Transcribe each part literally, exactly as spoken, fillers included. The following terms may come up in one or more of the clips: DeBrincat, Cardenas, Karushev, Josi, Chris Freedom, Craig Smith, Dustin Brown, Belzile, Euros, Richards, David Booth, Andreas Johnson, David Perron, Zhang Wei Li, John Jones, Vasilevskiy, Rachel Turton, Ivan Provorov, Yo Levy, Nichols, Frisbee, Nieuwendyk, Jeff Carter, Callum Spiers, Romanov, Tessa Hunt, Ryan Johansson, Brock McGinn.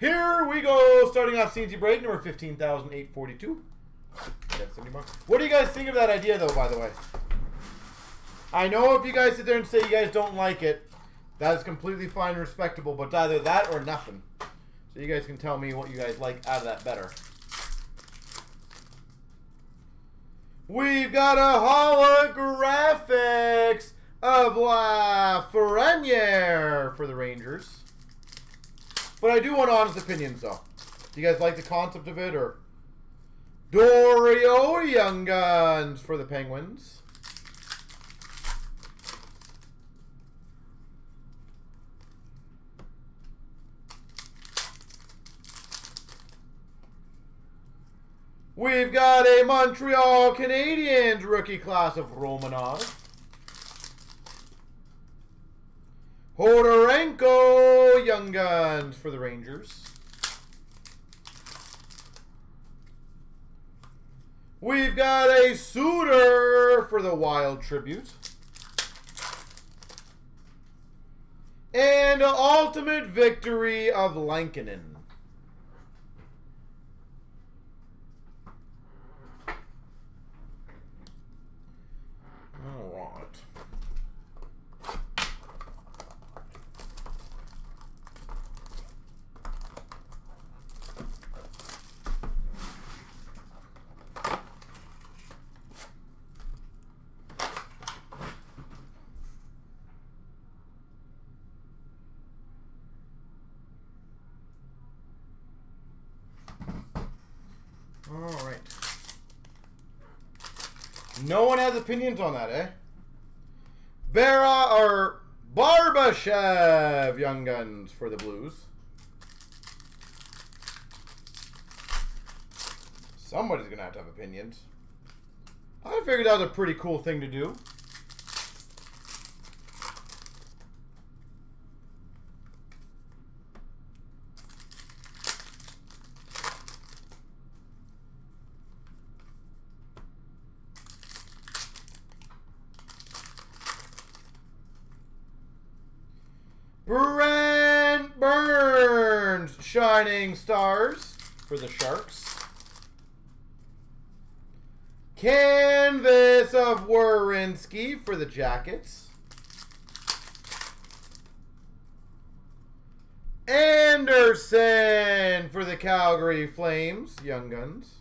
Here we go, starting off C N C break number fifteen thousand eight hundred forty-two. What do you guys think of that idea, though, by the way? I know if you guys sit there and say you guys don't like it, that is completely fine and respectable, but either that or nothing. So you guys can tell me what you guys like out of that better. We've got a holographics of Lafreniere for the Rangers. But I do want honest opinions, though. Do you guys like the concept of it, or? Dorio Young Guns for the Penguins. We've got a Montreal Canadiens rookie class of Romanov. Hodorenko Young Guns for the Rangers. We've got a Suter for the Wild Tribute. And an ultimate victory of Lankinen. Alright. No one has opinions on that, eh? Berra or Barbashev Young Guns for the Blues. Somebody's going to have to have opinions. I figured that was a pretty cool thing to do. Brent Burns, Shining Stars for the Sharks. Canvas of Warinsky for the Jackets. Anderson for the Calgary Flames, Young Guns.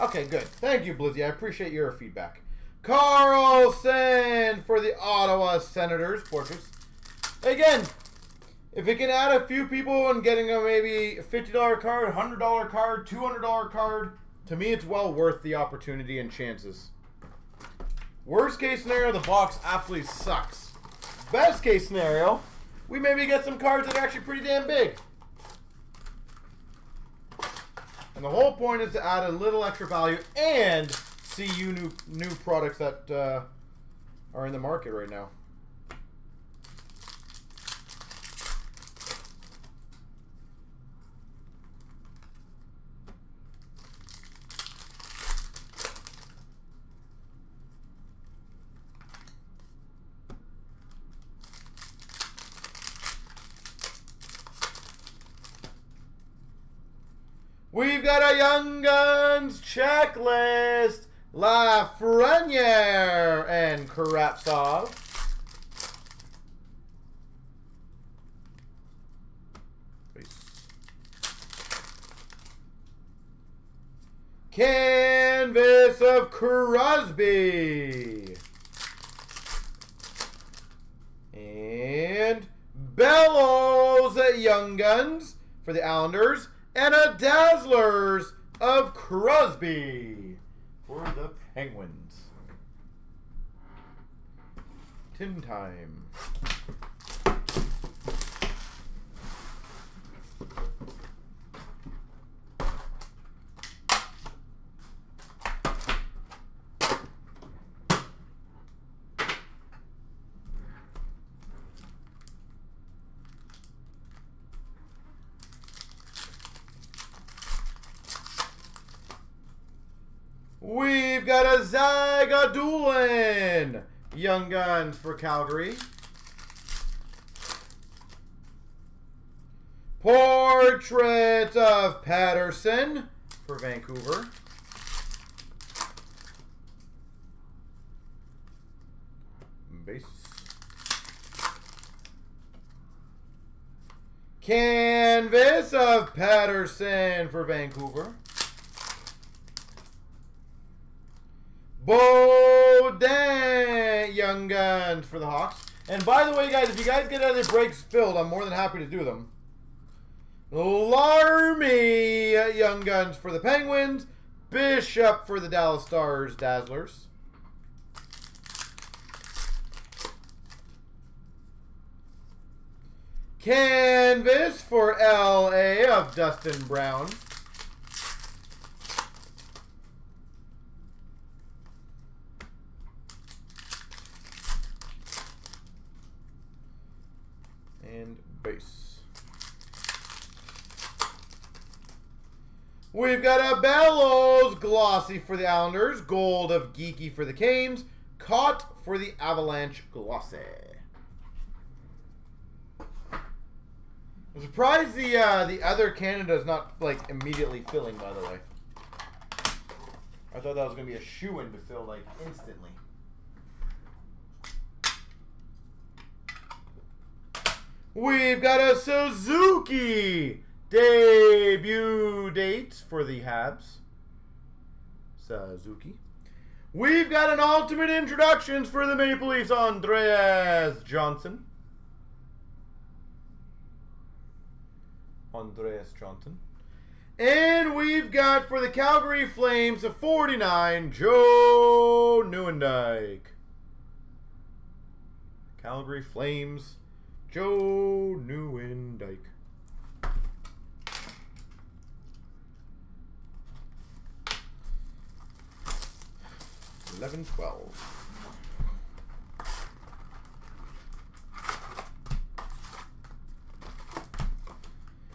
Okay, good. Thank you, Blizzy. I appreciate your feedback. Carlson for the Ottawa Senators portraits. Again, if it can add a few people and getting a maybe fifty dollar card, one hundred dollar card, two hundred dollar card, to me it's well worth the opportunity and chances. Worst case scenario, the box absolutely sucks. Best case scenario, we maybe get some cards that are actually pretty damn big. And the whole point is to add a little extra value and see you new new products that uh, are in the market right now. We've got a Young Guns checklist. Lafreniere and Krapsov. Canvas of Crosby. And Bellows at Young Guns for the Islanders. And a Dazzlers of Crosby for the Penguins. Tin time. We've got a Zagadulin. Young Guns for Calgary. Portrait of Patterson for Vancouver. Base. Canvas of Patterson for Vancouver. Baudin, Young Guns for the Hawks. And by the way, guys, if you guys get other breaks filled, I'm more than happy to do them. Larmy, Young Guns for the Penguins. Bishop for the Dallas Stars, Dazzlers. Canvas for L A of Dustin Brown. And base. We've got a Bellows glossy for the Islanders. Gold of Geeky for the Canes. Caught for the Avalanche glossy. I'm surprised the uh, the other Canada is not like immediately filling. By the way, I thought that was gonna be a shoo-in to fill like instantly. We've got a Suzuki debut date for the Habs. Suzuki. We've got an ultimate introductions for the Maple Leafs. Andreas Johnson. Andreas Johnson. And we've got for the Calgary Flames a forty-nine, Joe Nieuwendyk. Calgary Flames, Joe Nieuwendyk. eleven twelve.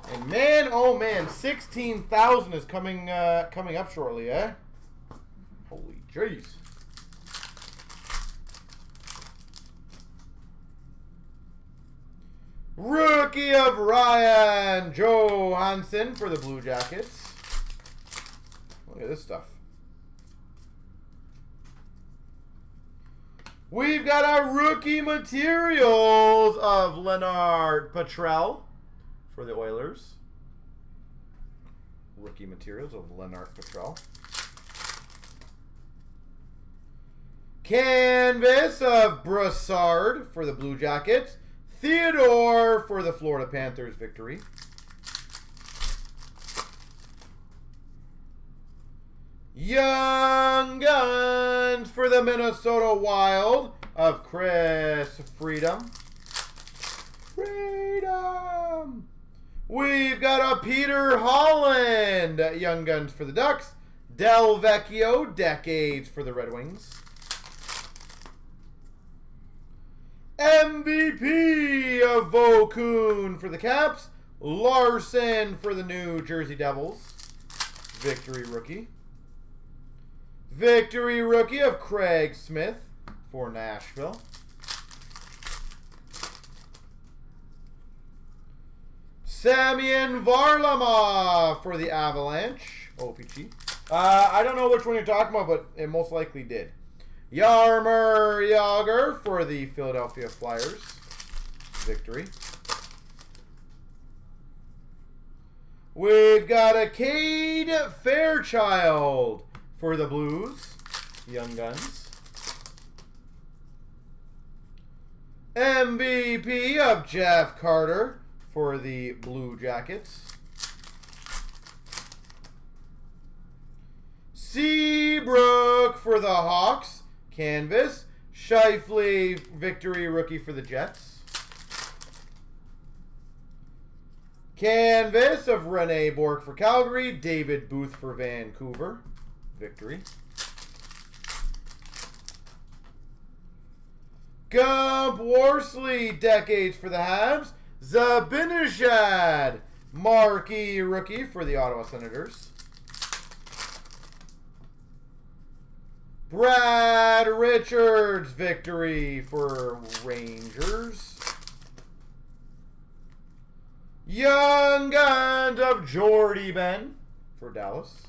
And man, oh man, sixteen thousand is coming uh, coming up shortly, eh? Holy jeez. Rookie of Ryan Johansson for the Blue Jackets. Look at this stuff. We've got our rookie materials of Leonard Patrell. For the Oilers, rookie materials of Lennart Patrell. Canvas of Brassard for the Blue Jackets. Theodore for the Florida Panthers victory. Young Guns for the Minnesota Wild of Chris Freedom. Freedom! We've got a Peter Holland, Young Guns for the Ducks. Del Vecchio, Decades for the Red Wings. M V P of Vokun for the Caps. Larson for the New Jersey Devils. Victory Rookie. Victory Rookie of Craig Smith for Nashville. Semyon Varlamov for the Avalanche. O P G. Uh, I don't know which one you're talking about, but it most likely did. Yarmer Yager for the Philadelphia Flyers. Victory. We've got a Cade Fairchild for the Blues. Young Guns. M V P of Jeff Carter. For the Blue Jackets. Seabrook for the Hawks. Canvas. Scheifele victory rookie for the Jets. Canvas of Rene Bork for Calgary. David Booth for Vancouver. Victory. Gump Worsley decades for the Habs. Zibanejad, marquee rookie for the Ottawa Senators. Brad Richards victory for Rangers. Young Guns of Jordy Ben for Dallas.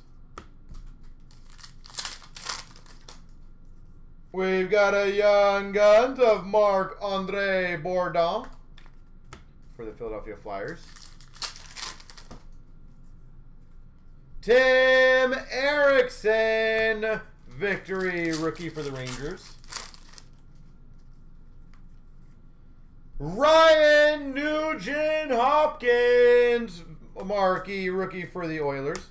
We've got a Young Guns of Marc-Andre Bourdon for the Philadelphia Flyers. Tim Erickson, victory rookie for the Rangers. Ryan Nugent Hopkins, marquee rookie for the Oilers.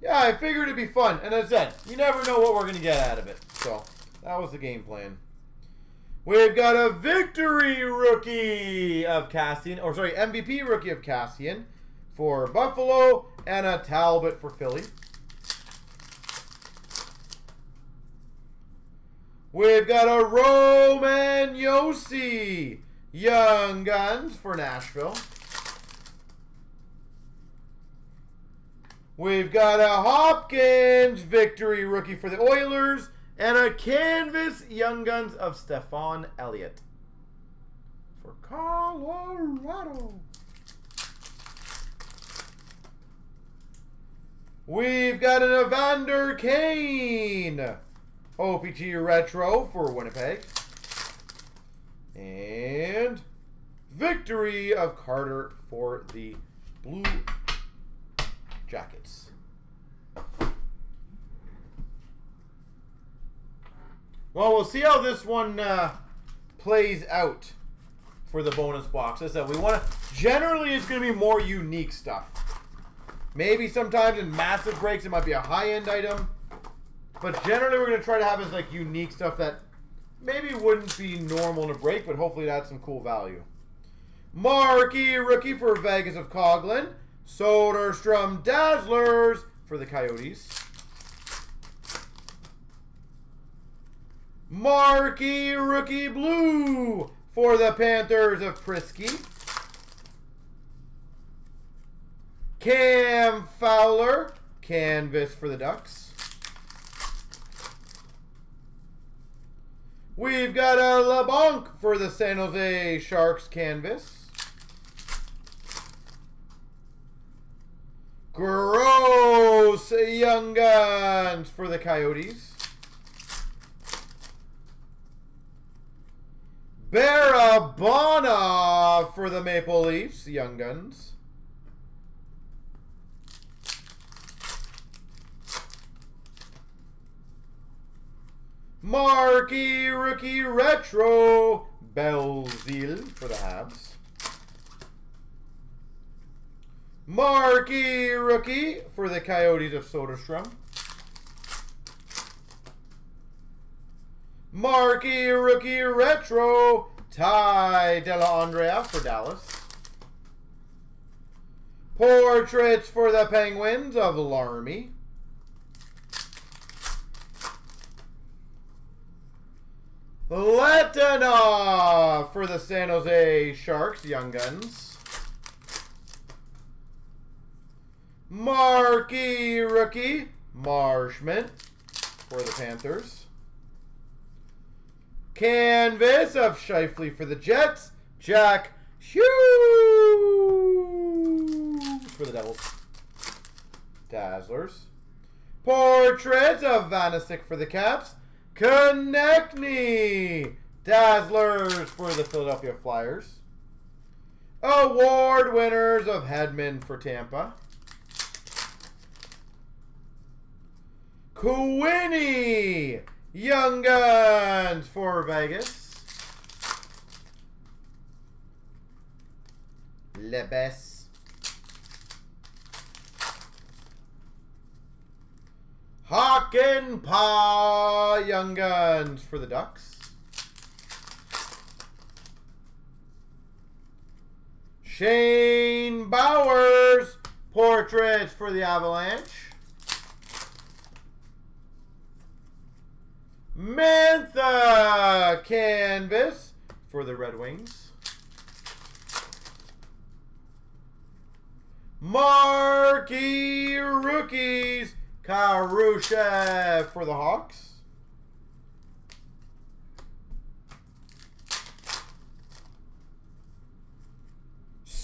Yeah, I figured it'd be fun. And as I said, you never know what we're going to get out of it. So, that was the game plan. We've got a victory rookie of Cassian, or sorry, M V P rookie of Cassian for Buffalo, and a Talbot for Philly. We've got a Roman Josi, Young Guns for Nashville. We've got a Hopkins victory rookie for the Oilers, and a Canvas Young Guns of Stefan Elliott for Colorado. We've got an Evander Kane O P G Retro for Winnipeg. And victory of Carter for the Blue Jackets. Well, we'll see how this one uh, plays out for the bonus box. As I said, we want to, generally it's going to be more unique stuff. Maybe sometimes in massive breaks it might be a high-end item. But generally we're going to try to have this like unique stuff that maybe wouldn't be normal in a break, but hopefully it adds some cool value. Marquee rookie for Vegas of Coughlin. Soderstrom Dazzlers for the Coyotes. Marquee rookie blue for the Panthers of Prisky. Cam Fowler, canvas for the Ducks. We've got a LeBlanc for the San Jose Sharks canvas. Gross Young Guns for the Coyotes. Barabona for the Maple Leafs, Young Guns. Marquee rookie retro Belzile for the Habs. Marquee rookie for the Coyotes of Soderstrom. Marquee rookie retro Ty Dell'Andrea for Dallas. Portraits for the Penguins of Larmy. Letanov for the San Jose Sharks, Young Guns. Marquee rookie, Marshman for the Panthers. Canvas of Scheifele for the Jets, Jack Hughes for the Devils. Dazzlers. Portraits of Vanacek for the Caps. Konechny, Dazzlers for the Philadelphia Flyers. Award winners of Hedman for Tampa. Quinnie, Young Guns for Vegas. Lebes. Hakanpää, Young Guns for the Ducks. Shane Bowers, portraits for the Avalanche. Mantha, canvas for the Red Wings. Marquee rookies, Karushev for the Hawks.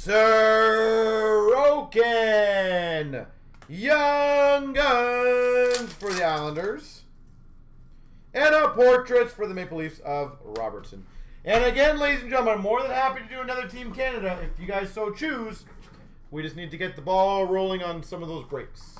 Sorokin! Young Guns for the Islanders. And a portrait for the Maple Leafs of Robertson. And again, ladies and gentlemen, I'm more than happy to do another Team Canada if you guys so choose. We just need to get the ball rolling on some of those breaks.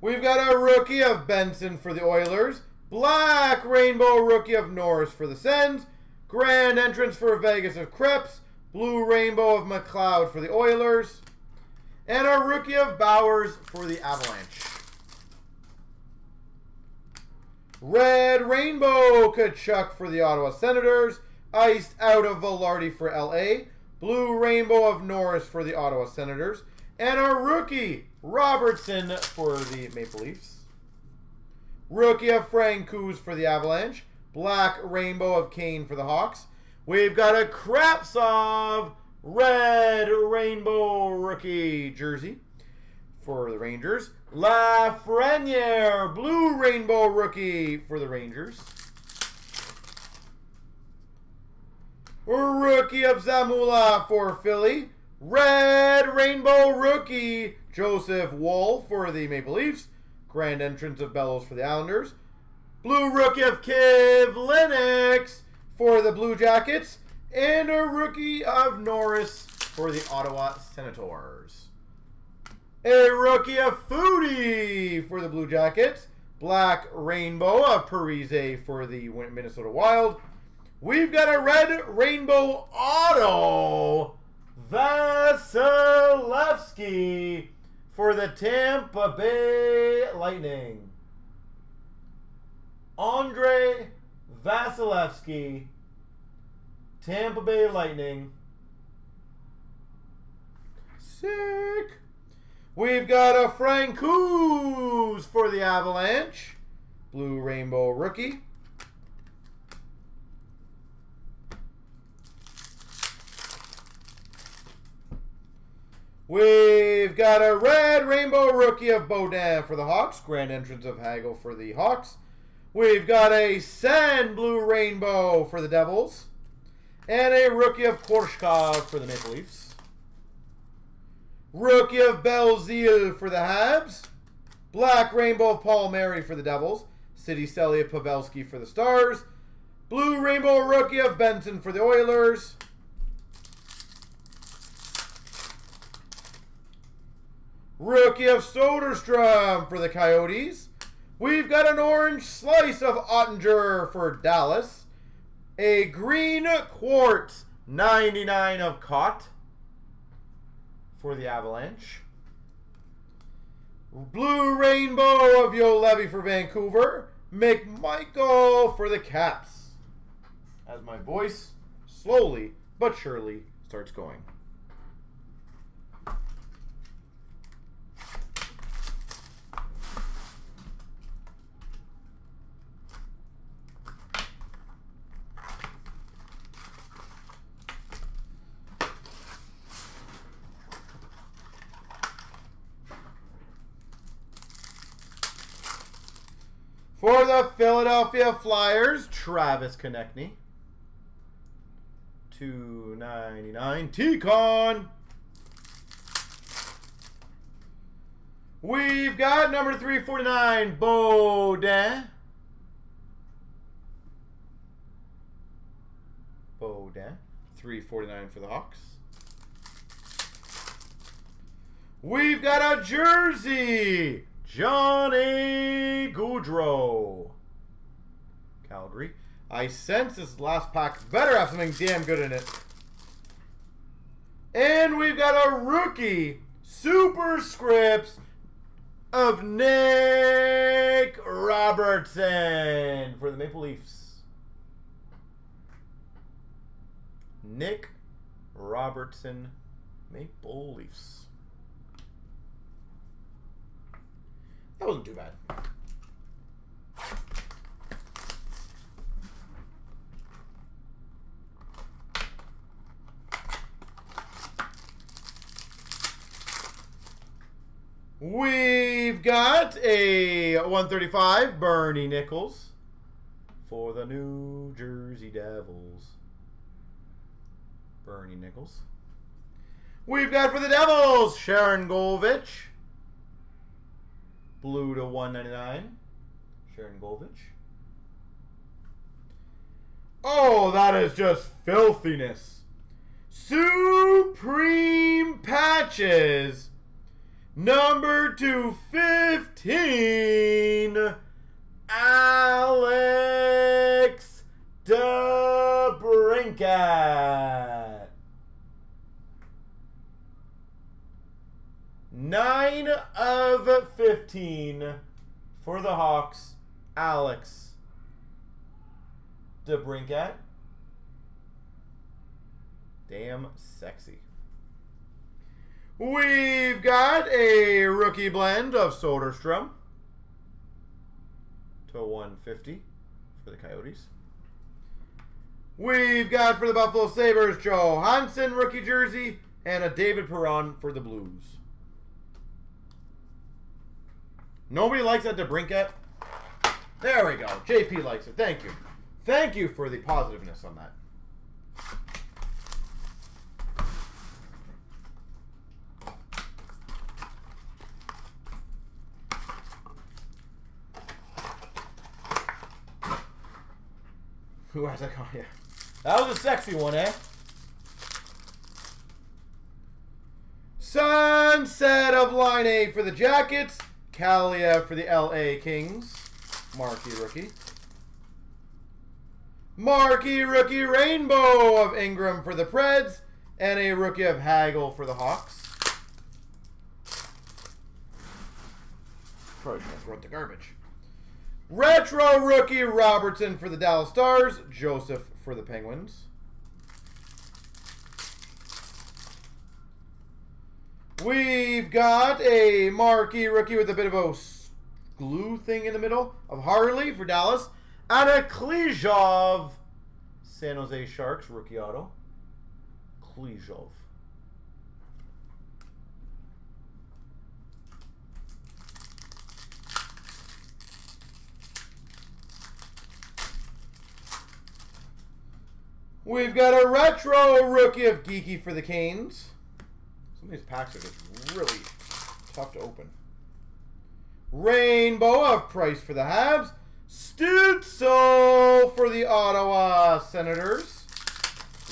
We've got a rookie of Benson for the Oilers. Black Rainbow rookie of Norris for the Sens. Grand entrance for Vegas of Krebs. Blue Rainbow of McLeod for the Oilers. And a rookie of Bowers for the Avalanche. Red Rainbow Kachuk for the Ottawa Senators. Iced out of Velarde for L A. Blue Rainbow of Norris for the Ottawa Senators. And a rookie, Robertson for the Maple Leafs. Rookie of Francouz for the Avalanche. Black Rainbow of Kane for the Hawks. We've got a Krapsov Red Rainbow rookie jersey for the Rangers. Lafreniere Blue Rainbow rookie for the Rangers. Rookie of Zamula for Philly. Red Rainbow rookie Joseph Woll for the Maple Leafs. Grand entrance of Bellows for the Islanders. Blue rookie of Kivlinx for the Blue Jackets. And a rookie of Norris for the Ottawa Senators. A rookie of Foodie for the Blue Jackets. Black Rainbow of Parise for the Minnesota Wild. We've got a Red Rainbow Auto Vasilevskiy for the Tampa Bay Lightning. Andre Vasilevskiy, Tampa Bay Lightning. Sick. We've got a Francouz for the Avalanche. Blue Rainbow rookie. We've got a Red Rainbow rookie of Baudin for the Hawks. Grand entrance of Hagel for the Hawks. We've got a Sand Blue Rainbow for the Devils. And a rookie of Korshkov for the Maple Leafs. Rookie of Belzile for the Habs. Black Rainbow of Paul Mary for the Devils. City Selly of Pavelski for the Stars. Blue Rainbow rookie of Benson for the Oilers. Rookie of Soderstrom for the Coyotes. We've got an orange slice of Ottinger for Dallas. A green quartz ninety-nine of Cott for the Avalanche. Blue Rainbow of Yo Levy for Vancouver. McMichael for the Caps. As my voice slowly but surely starts going. For the Philadelphia Flyers, Travis Konechny. two ninety-nine T-Con. We've got number three forty-nine, Baudin. Baudin, three forty-nine for the Hawks. We've got a jersey. Johnny Goudreau, Calgary. I sense this last pack better have something damn good in it. And we've got a rookie superscripts of Nick Robertson for the Maple Leafs. Nick Robertson, Maple Leafs. That wasn't too bad. We've got a one thirty-five, Bernie Nichols for the New Jersey Devils. Bernie Nichols. We've got for the Devils, Sharon Golvich. Blue to one ninety-nine. Sharon Golvich. Oh, that is just filthiness. Supreme Patches. Number two fifteen. Alex DeBrincat. nine of fifteen for the Hawks, Alex DeBrincat. Damn sexy. We've got a rookie blend of Soderstrom to one fifty for the Coyotes. We've got for the Buffalo Sabres, Joe Hansen rookie jersey and a David Perron for the Blues. Nobody likes that DeBrincat. There we go. J P likes it. Thank you. Thank you for the positiveness on that. Who has that card? Yeah. That was a sexy one, eh? Sunset of line A for the Jackets. Kaliyev for the L A Kings. Marquee rookie. Marquee rookie rainbow of Ingram for the Preds. And a rookie of Hagel for the Hawks. Probably should have thrown the garbage. Retro rookie Robertson for the Dallas Stars. Joseph for the Penguins. We've got a marquee rookie with a bit of a glue thing in the middle of Harley for Dallas. And a Kaliyev, San Jose Sharks, rookie auto. Kaliyev. We've got a retro rookie of Geeky for the Canes. Some of these packs are just really tough to open. Rainbow of Price for the Habs. Stutzel for the Ottawa Senators.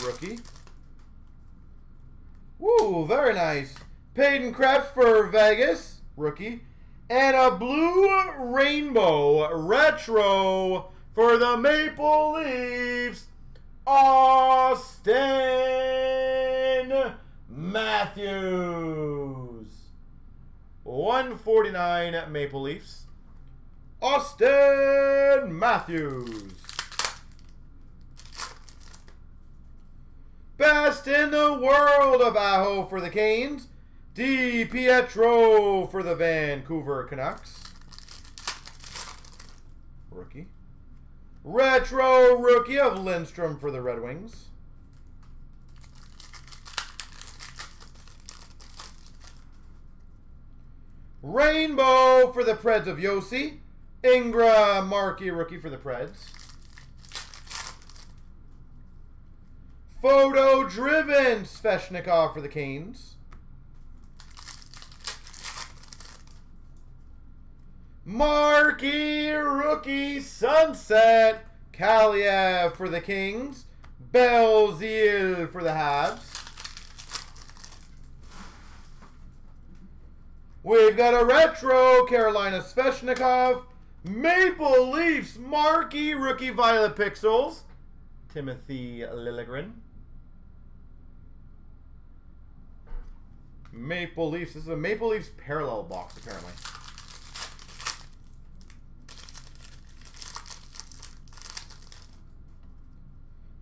Rookie. Woo, very nice. Peyton Krebs for Vegas. Rookie. And a blue rainbow retro for the Maple Leafs. Austin Matthews, one forty-nine Maple Leafs, Austin Matthews. Best in the world of Aho for the Canes, DiPietro for the Vancouver Canucks, rookie. Retro rookie of Lindstrom for the Red Wings. Rainbow for the Preds of Josi. Ingram, marquee rookie for the Preds. Photo-driven Sveshnikov for the Canes. Marquee rookie Sunset Kaliyev for the Kings. Belzile for the Habs. We've got a retro Carolina Sveshnikov, Maple Leafs marquee rookie Violet Pixels, Timothy Liljegren. Maple Leafs. This is a Maple Leafs parallel box apparently.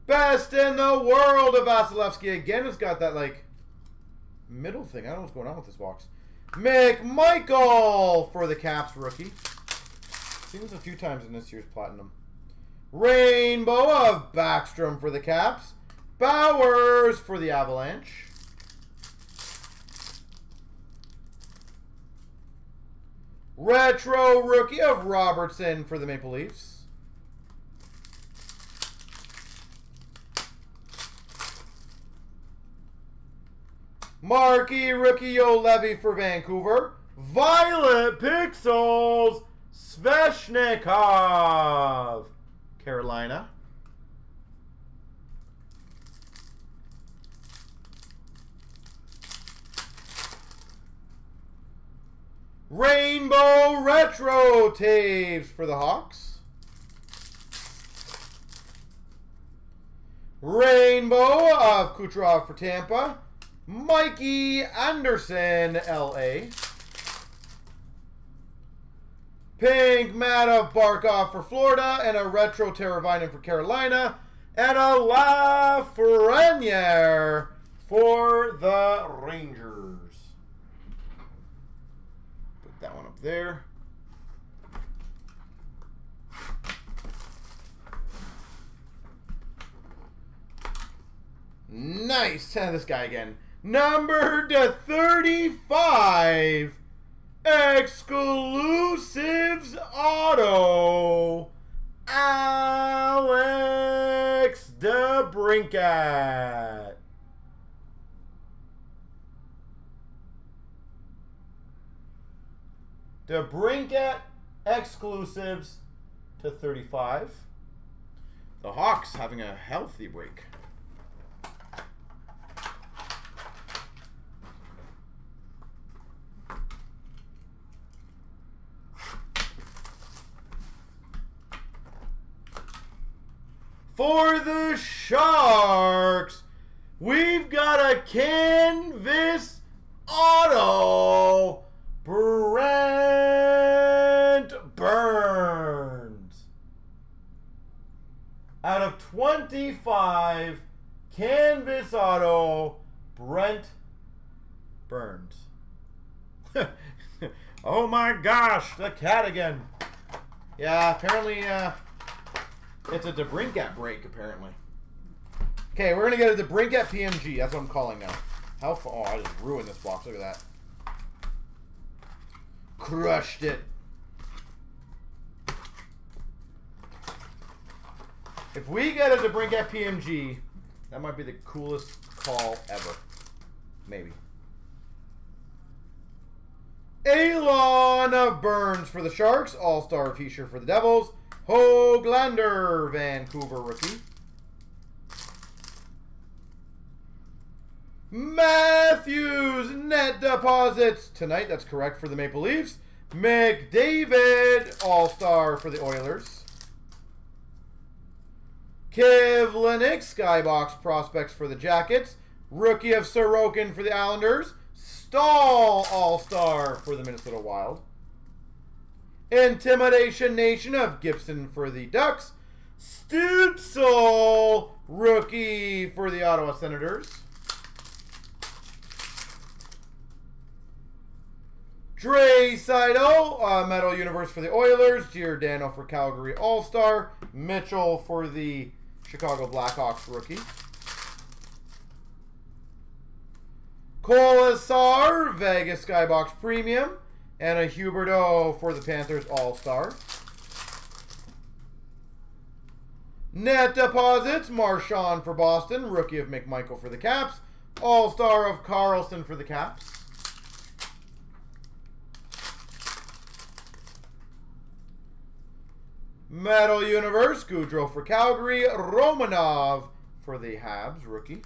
Best in the world of Vasilevskiy. Again, it's got that like middle thing. I don't know what's going on with this box. McMichael for the Caps rookie. Seen this a few times in this year's Platinum. Rainbow of Backstrom for the Caps. Bowers for the Avalanche. Retro rookie of Robertson for the Maple Leafs. Marquee rookie Yo Levy for Vancouver. Violet Pixels Sveshnikov, Carolina. Rainbow Retro Taves for the Hawks. Rainbow of Kucherov for Tampa. Mikey Anderson, L A. Pink Matt of Barkov for Florida, and a Retro Teravainen for Carolina, and a Lafreniere for the Rangers. Put that one up there. Nice. This guy again. Number to thirty-five, exclusives auto, Alex DeBrincat. DeBrincat exclusives to thirty-five. The Hawks having a healthy week. For the Sharks, we've got a canvas auto, Brent Burns. Out of twenty-five, canvas auto, Brent Burns. Oh my gosh, the cat again. Yeah, apparently... Uh, It's a DeBrincat break, apparently. Okay, we're going to get a DeBrincat P M G. That's what I'm calling now. How far? Oh, I just ruined this box. Look at that. Crushed it. If we get a DeBrincat P M G, that might be the coolest call ever. Maybe. Alon of Burns for the Sharks. All-Star T-shirt for the Devils. Hoglander, Vancouver rookie. Matthews, net deposits tonight. That's correct for the Maple Leafs. McDavid, all-star for the Oilers. Kivlinx, Skybox prospects for the Jackets. Rookie of Sorokin for the Islanders. Stahl, all-star for the Minnesota Wild. Intimidation Nation of Gibson for the Ducks. Stützle, rookie for the Ottawa Senators. Draisaitl, uh, Metal Universe for the Oilers. Giordano for Calgary All-Star. Mitchell for the Chicago Blackhawks rookie. Kolasar, Vegas Skybox Premium. And a Huberdeau for the Panthers All-Star. Net deposits, Marchand for Boston. Rookie of McMichael for the Caps. All-Star of Carlson for the Caps. Metal Universe, Goudreau for Calgary. Romanov for the Habs, rookie.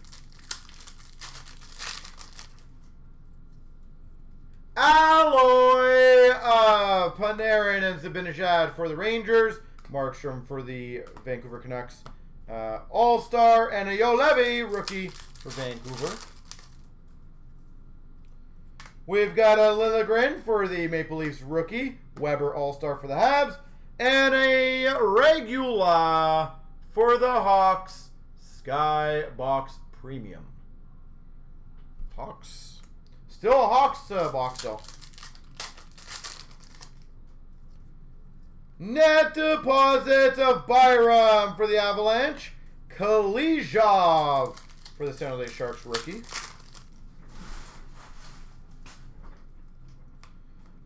Alloy of Panarin and Zibanejad for the Rangers. Markstrom for the Vancouver Canucks. Uh, All-Star and a Yo Levy rookie for Vancouver. We've got a Liljegren for the Maple Leafs rookie. Weber All-Star for the Habs. And a Regula for the Hawks. Skybox Premium. Hawks. Still a Hawks uh, box, though. Net deposit of Byram for the Avalanche. Kaliyev for the San Jose Sharks rookie.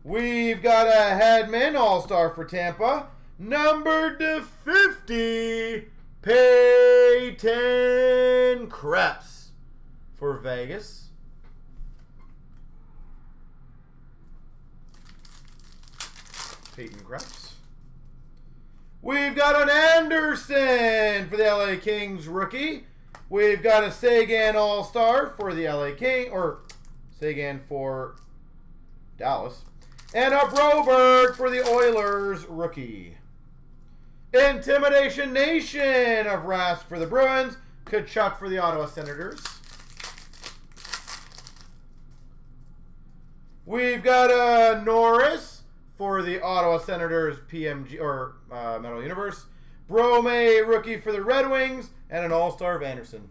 We've got a Hedman, all-star for Tampa. Number to fifty, Peyton Krebs for Vegas. Peyton Krebs. We've got an Anderson for the L A Kings rookie. We've got a Sagan all-star for the L A King, or Sagan for Dallas. And a Broberg for the Oilers rookie. Intimidation Nation of Rask for the Bruins. Kachuk for the Ottawa Senators. We've got a Norris for the Ottawa Senators P M G, or uh, Metal Universe. Brome rookie for the Red Wings. And an all-star of Anderson.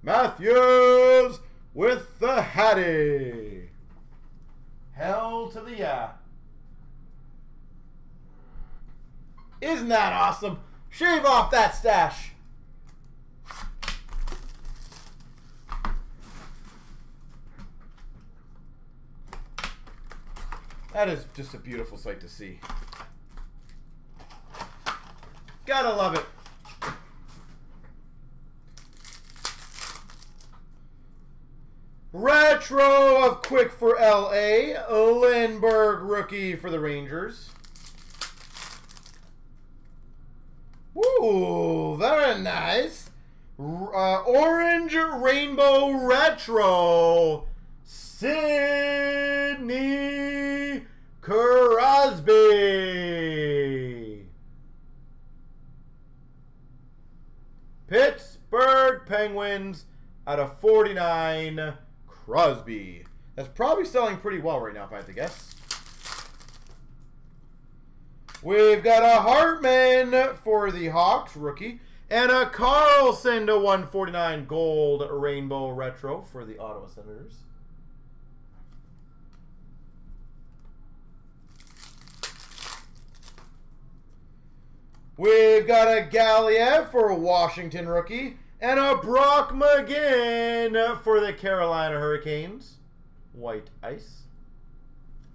Matthews with the Hattie. Hell to the yeah. Isn't that awesome? Shave off that stash. That is just a beautiful sight to see. Gotta love it. Retro of Quick for L A, Lindbergh rookie for the Rangers. Ooh, very nice. Uh, orange Rainbow Retro, Sidney Crosby. Pittsburgh Penguins out of forty-nine. Crosby. That's probably selling pretty well right now, if I had to guess. We've got a Hartman for the Hawks, rookie. And a Carlson to one forty-nine gold rainbow retro for the Ottawa Senators. We've got a Kaliyev for Washington, rookie. And a Brock McGinn for the Carolina Hurricanes. White ice.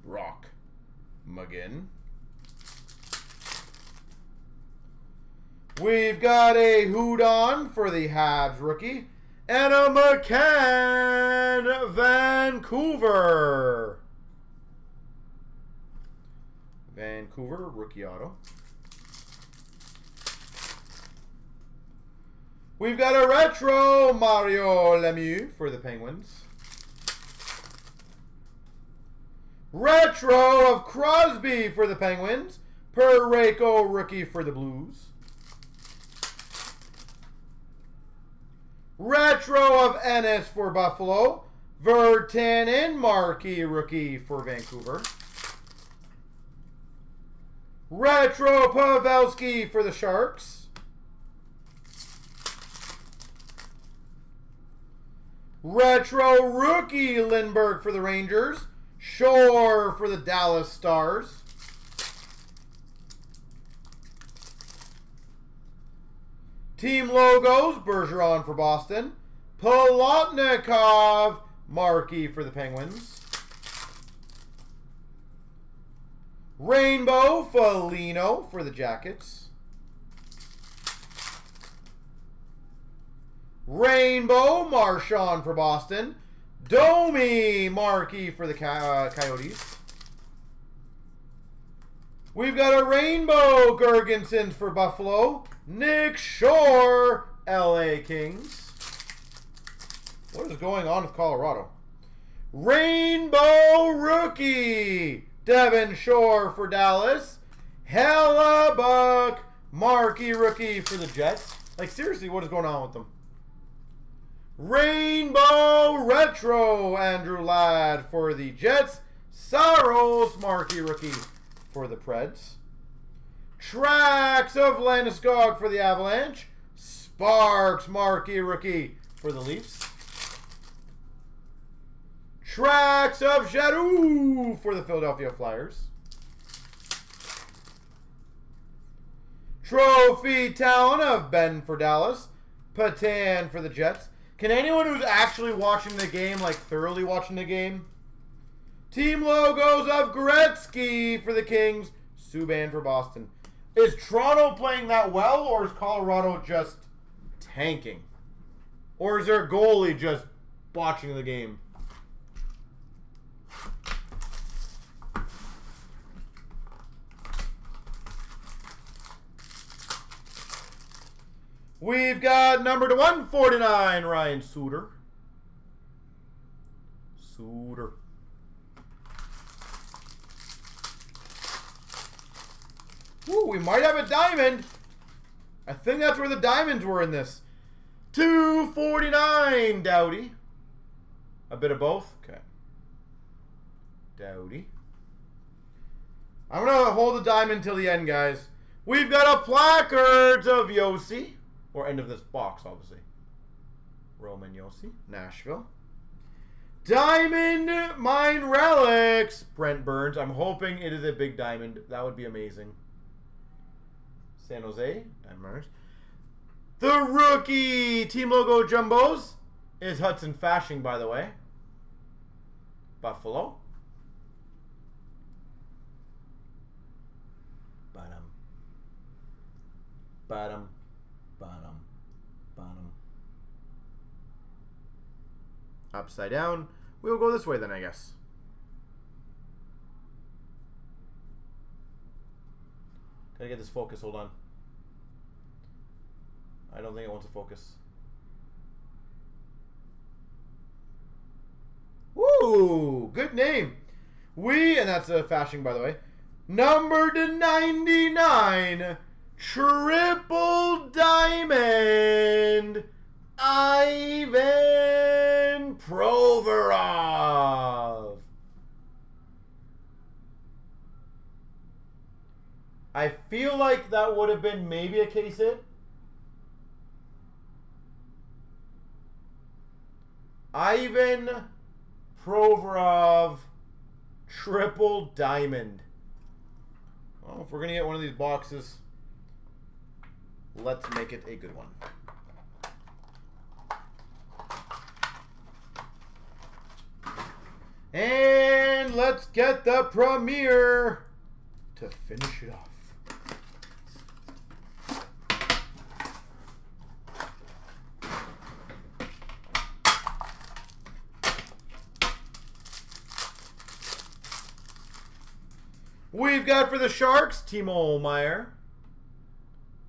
Brock McGinn. We've got a Houdon for the Habs rookie. And a McCann Vancouver. Vancouver rookie auto. We've got a retro Mario Lemieux for the Penguins. Retro of Crosby for the Penguins. Parayko rookie for the Blues. Retro of Ennis for Buffalo. Virtanen marquee rookie for Vancouver. Retro Pavelski for the Sharks. Retro rookie Lindbergh for the Rangers. Shore for the Dallas Stars. Team logos, Bergeron for Boston. Polotnikov, Markey for the Penguins. Rainbow, Foligno for the Jackets. Rainbow, Marchand for Boston. Domi, Markey for the uh, Coyotes. We've got a Rainbow, Gergensen for Buffalo. Nick Shore, L A Kings. What is going on with Colorado? Rainbow rookie, Devin Shore for Dallas. Hellebuck, Markey rookie for the Jets. Like, seriously, what is going on with them? Rainbow Retro, Andrew Ladd for the Jets. Saros, marquee rookie for the Preds. Tracks of Landeskog for the Avalanche. Sparks, marquee rookie for the Leafs. Tracks of Giroux for the Philadelphia Flyers. Trophy Town of Ben for Dallas. Patan for the Jets. Can anyone who's actually watching the game, like thoroughly watching the game, Team logos of Gretzky for the Kings, Subban for Boston. Is Toronto playing that well, or is Colorado just tanking? Or is their goalie just botching the game? We've got number to one forty-nine, Ryan Suter. Suter. Ooh, we might have a diamond. I think that's where the diamonds were in this. two forty-nine, Doughty. A bit of both. Okay. Doughty. I'm going to hold the diamond till the end, guys. We've got a placards of Josi. Or end of this box, obviously. Roman Josi, Nashville. Diamond Mine Relics, Brent Burns. I'm hoping it is a big diamond. That would be amazing. San Jose, Diamond Miners. The rookie team logo jumbos is Hudson Fashing, by the way. Buffalo. Bottom. Bottom. Bottom. Bottom. Upside down. We will go this way then, I guess. Gotta get this focus. Hold on. I don't think it wants to focus. Woo! Good name. We, and that's a fashion, by the way. Number to ninety-nine. Triple Diamond. Ivan Provorov. I feel like that would have been maybe a case hit. Ivan Provorov, Triple Diamond. Well, if we're going to get one of these boxes, let's make it a good one. And let's get the premiere to finish it off. We've got for the Sharks, Timo Meier,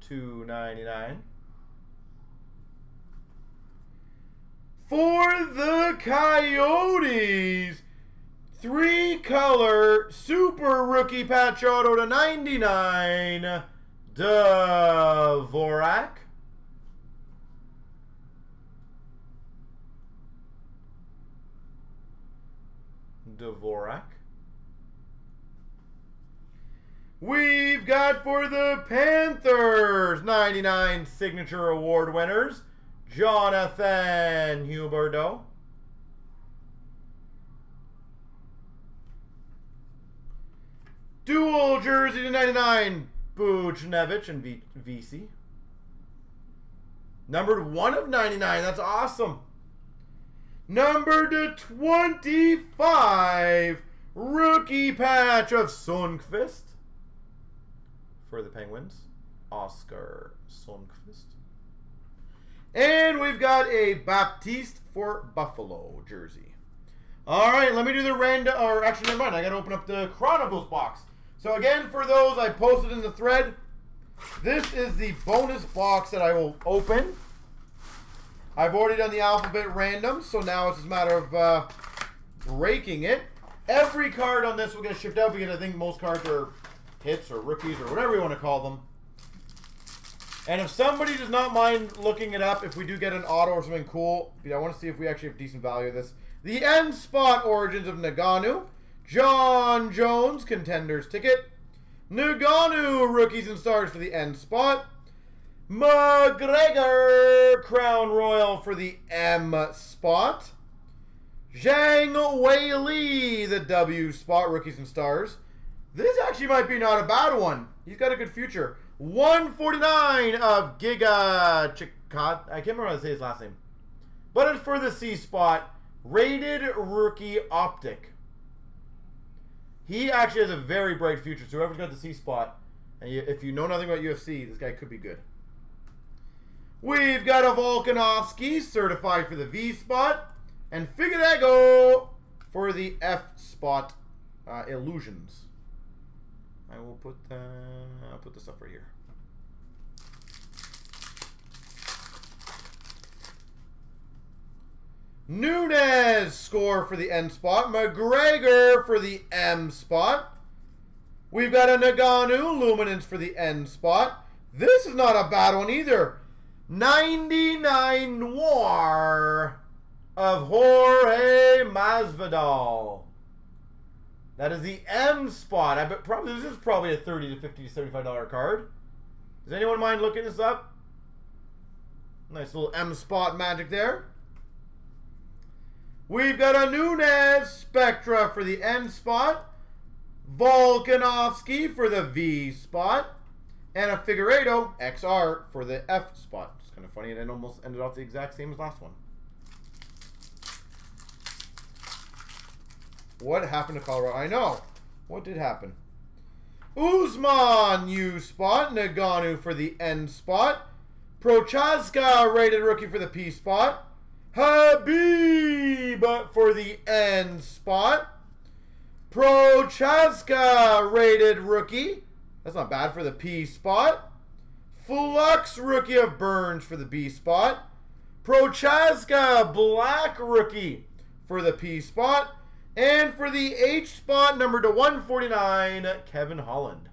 two ninety-nine. For the Coyotes, three-color super rookie patch auto to ninety-nine, Dvorak. Dvorak. We've got for the Panthers, ninety-nine signature award winners, Jonathan Huberdeau. Dual jersey to ninety-nine, Buchnevich and V C. Numbered one of ninety-nine, that's awesome. Numbered to twenty-five, rookie patch of Sundqvist. For the Penguins, Oscar Sundqvist. And we've got a Baptiste for Buffalo jersey. All right, let me do the random, or actually, never mind. I got to open up the Chronicles box. So again, for those I posted in the thread, this is the bonus box that I will open. I've already done the alphabet random, so now it's just a matter of uh, breaking it. Every card on this will get shipped out because I think most cards are hits or rookies or whatever you want to call them. And if somebody does not mind looking it up, if we do get an auto or something cool, I want to see if we actually have decent value of this. The End Spot Origins of Nagano. John Jones, Contenders Ticket. Nagano, Rookies and Stars for the End Spot. McGregor, Crown Royal for the M Spot. Zhang Wei Li, the W Spot, Rookies and Stars. This actually might be not a bad one. He's got a good future. one forty-nine of Giga Chikot. I can't remember how to say his last name. But it's for the C spot. Rated Rookie Optic. He actually has a very bright future. So whoever's got the C spot, and you, if you know nothing about U F C, this guy could be good. We've got a Volkanovski certified for the V spot, and Figueiredo for the F spot. Uh, illusions. I will put the, I'll put this up right here. Nunes score for the N spot. McGregor for the M spot. We've got a Nagano Luminance for the N spot. This is not a bad one either. ninety-nine Noir of Jorge Masvidal. That is the M spot. I bet probably this is probably a thirty to fifty to seventy-five dollar card. Does anyone mind looking this up? Nice little M spot magic there. We've got a Nunes Spectra for the N spot, Volkanovski for the V spot, and a Figueiredo X R for the F spot. It's kind of funny, and it almost ended off the exact same as last one. What happened to Colorado? I know. What did happen? Usman U spot, Nagano for the N spot, Prochazka rated rookie for the P spot, Habib for the N spot, Prochazka rated rookie, that's not bad, for the P spot, Flux rookie of Burns for the B spot, Prochazka black rookie for the P spot, and for the H spot, number to one forty-nine, Kevin Holland.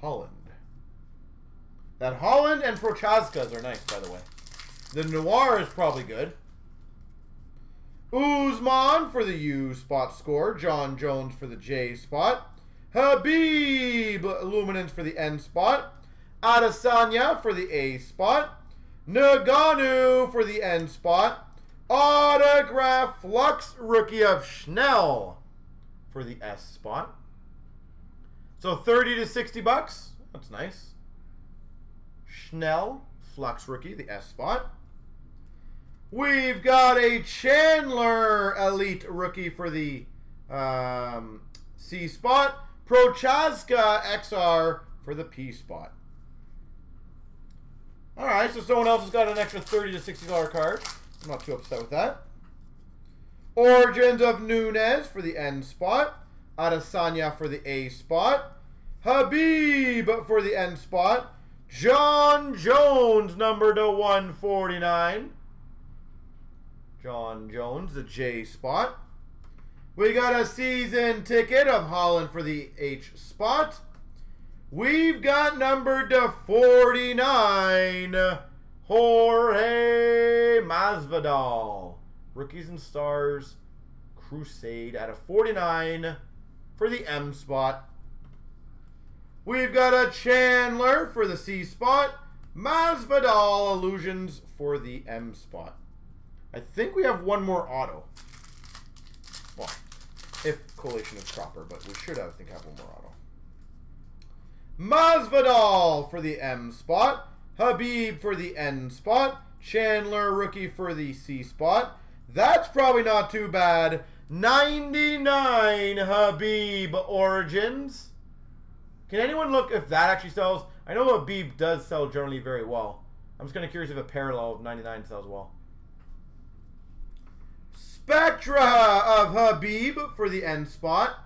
Holland. That Holland and Prochazkas are nice, by the way. The Noir is probably good. Usman for the U spot score. John Jones for the J spot. Habib Luminance for the N spot. Adesanya for the A spot. Nagano for the N spot. Autograph Flux rookie of Schnell for the S spot. So thirty to sixty bucks. That's nice. Schnell, Flux rookie, the S spot. We've got a Chandler Elite rookie for the um, C spot. Prochazka X R for the P spot. All right, so someone else has got an extra thirty to sixty dollar card. I'm not too upset with that. Origins of Nunes for the N spot. Adesanya for the A spot. Habib for the N spot. John Jones, number to one forty-nine. John Jones, the J spot. We got a season ticket of Holland for the H spot. We've got number to forty-nine, Jorge Masvidal. Rookies and Stars, Crusade out of forty-nine for the M spot. We've got a Chandler for the C spot, Masvidal Illusions for the M spot. I think we have one more auto. Well, if collation is proper, but we should, I think, have one more auto. Masvidal for the M spot, Habib for the N spot, Chandler rookie for the C spot. That's probably not too bad. ninety-nine Habib Origins. Can anyone look if that actually sells? I know Habib does sell generally very well. I'm just kind of curious if a parallel of ninety-nine sells well. Spectra of Habib for the N spot.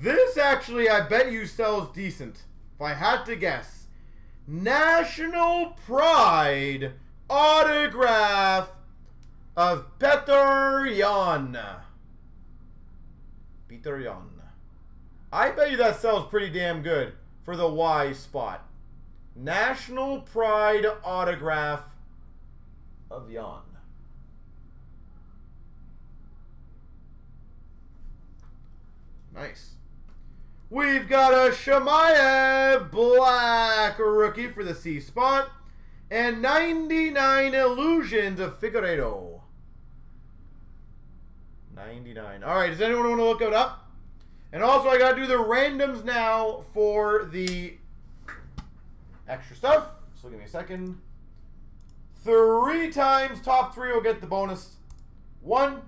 This actually, I bet you, sells decent. If I had to guess. National Pride autograph of Petr Yan. Petr Yan. I bet you that sells pretty damn good for the Y spot. National Pride autograph of Yan. Nice. We've got a Shemaev black rookie for the C spot. And ninety-nine Illusions of Figueiredo. ninety-nine. All right, does anyone want to look it up? And also, I gotta do the randoms now for the extra stuff. So give me a second. Three times top three will get the bonus. One,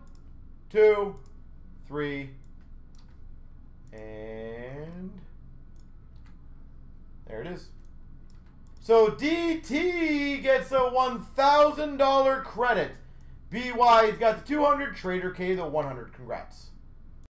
two, three, and there it is. So D T gets a one thousand dollar credit. B Y's got the two hundred, Trader K the one hundred. Congrats.